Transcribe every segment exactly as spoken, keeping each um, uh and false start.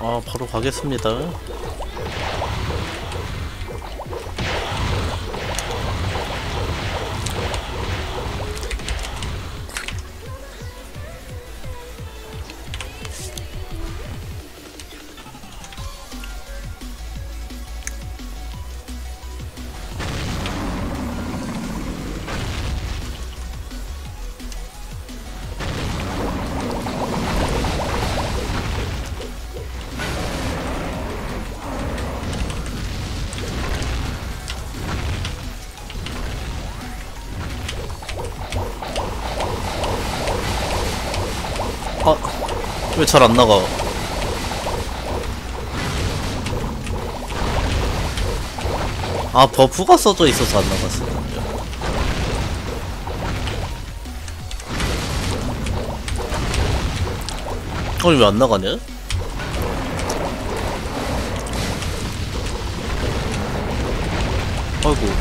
아, 바로 가겠습니다. 왜 잘 안 나가? 아, 버프가 써져 있어서 안 나갔어. 아니, 왜 안 나가냐? 아이고.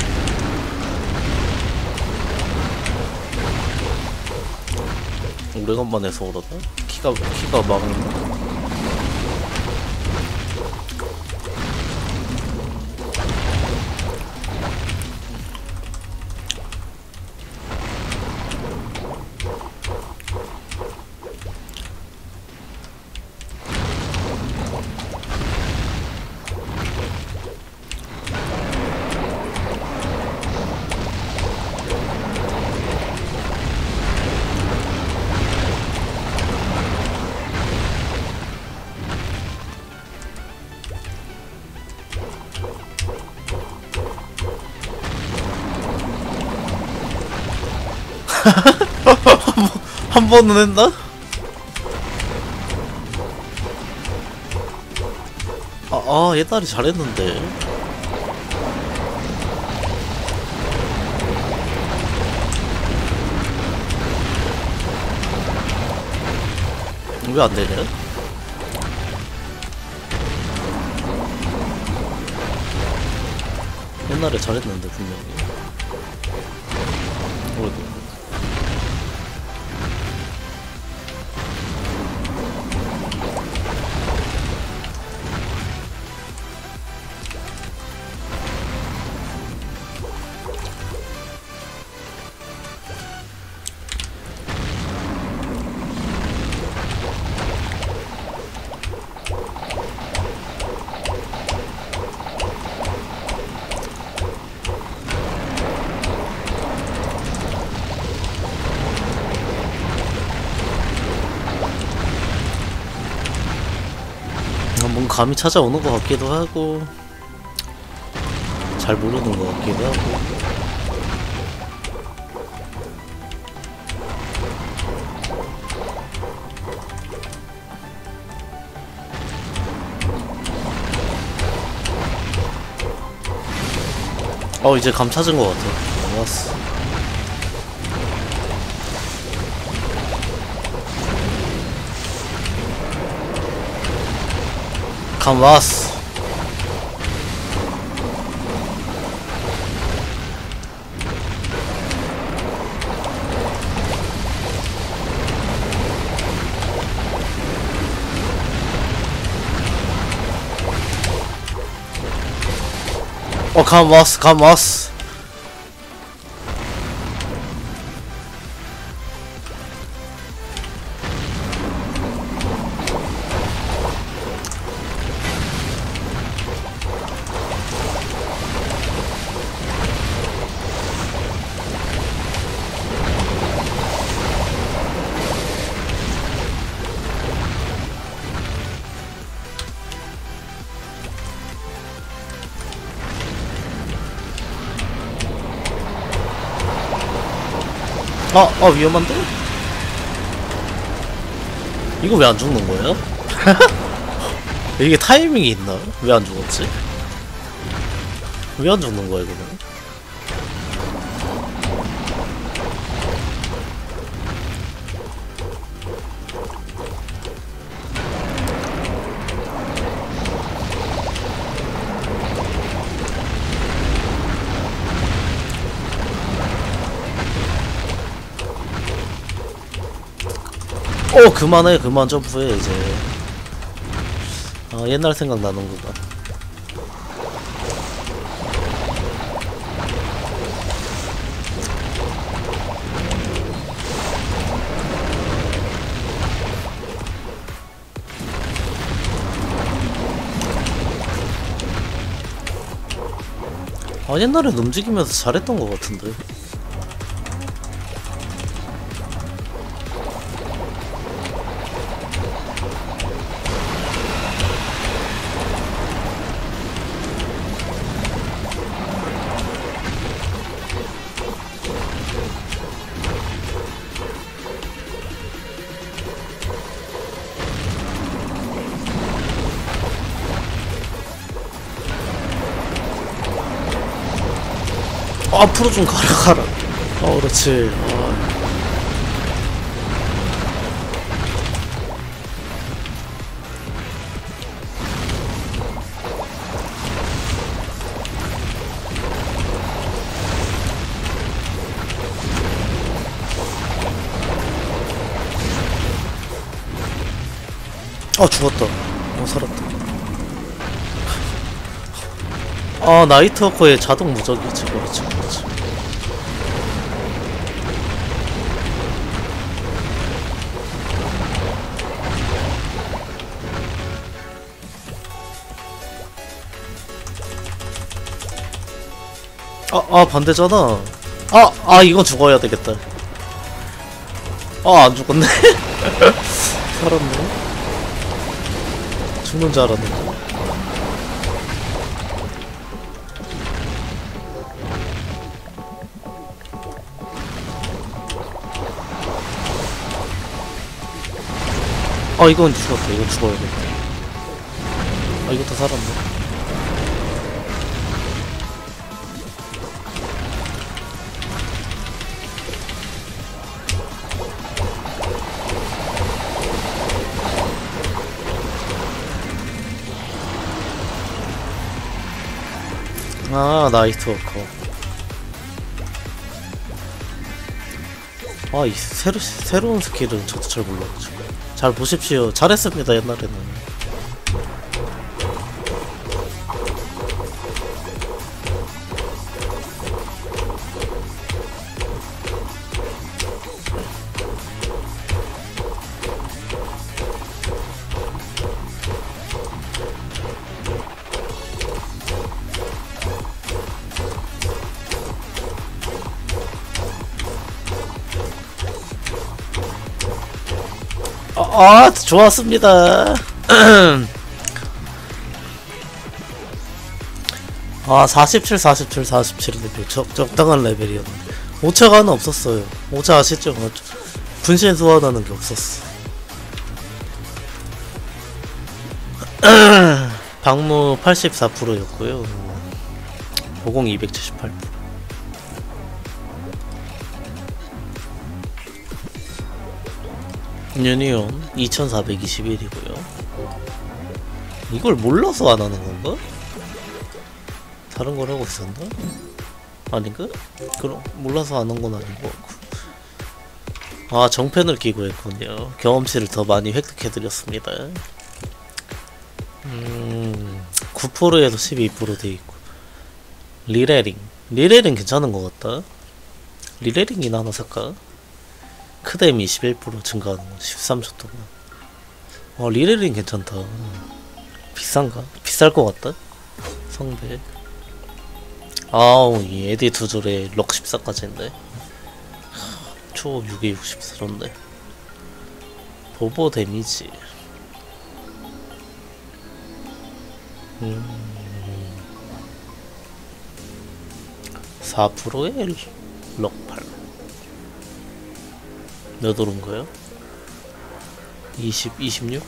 오래간만에 해서 그러다? 키가, 키가 막. 한 번은 했나? 아, 아, 옛날에 잘했는데. 왜 안 되냐? 옛날에 잘했는데, 분명히. 감이 찾아오는 것 같기도 하고 잘 모르는 것 같기도 하고. 어, 이제 감 찾은 것 같아. 알았어. 감 왔어. 어, 감 왔어. 감 왔어. 아, 아, 위험한데? 이거 왜 안 죽는 거예요? 이게 타이밍이 있나? 왜 안 죽었지? 왜 안 죽는 거야, 이거는? 어, 그만해. 그만 점프해 이제. 아, 아, 옛날 생각 나는구나. 아, 옛날엔 움직이면서 잘했던 것 같은데. 앞으로 좀 가라 가라. 어, 그렇지. 어. 아, 죽었다. 어, 살았다. 아, 나이트워커의 자동 무적이지. 그렇지, 그렇지. 아, 아, 반대잖아. 아, 아, 이거 죽어야 되겠다. 아, 안 죽었네. 살았네. 죽는 줄 알았는데. 아, 이건 죽었다. 이거 죽어야겠다. 아, 이것도 살았네. 아, 나이트워커. 아, 이 새로, 새로운 스킬은 저도 잘 몰라가지고. 잘 보십시오. 잘했습니다, 옛날에는. 아, 좋았습니다. 아, 사십칠, 사십칠, 사십칠인데 적, 적당한 레벨이었네. 오차가 하나 없었어요. 오차 아시죠? 분신 소환하는 게 없었어. 방무 팔십사 퍼센트였고요. 보공 이백칠십팔 퍼센트. 유니온 이천사백이십일이고요. 이걸 몰라서 안 하는 건가? 다른 걸 하고 있었나? 아닌가? 그럼 몰라서 안 한 건 아닌 것 같고. 아, 정펜을 끼고 했군요. 경험치를 더 많이 획득해드렸습니다. 음, 구 퍼센트에서 십이 퍼센트 돼있고. 리레링. 리레링 괜찮은 것 같다. 리레링이나 하나 살까? 크뎀 이십일 퍼센트 증가하는 거 십삼 초 동안. 어, 리레링 괜찮다. 비싼가? 비쌀 것 같다? 성배. 아우, 이 에디 두 줄에 럭 십사까지인데. 초 육에 육십사인데. 보보 데미지. 음. 사 퍼센트에 럭 팔. 몇 오른거요? 이십, 이십육?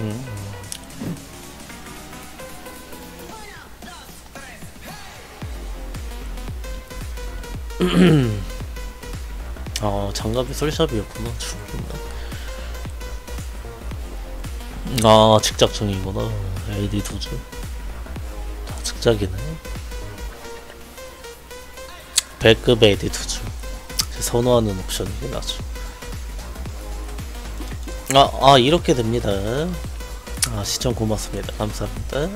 음. 아, 장갑이 솔샵이었구나. 죽었구나. 아, 직작중이구나. 에이디 두 줄. 아, 직작이네. 백급 에이디 두 줄. 선호하는 옵션이긴 하죠. 아, 아 이렇게 됩니다. 아, 시청 고맙습니다. 감사합니다.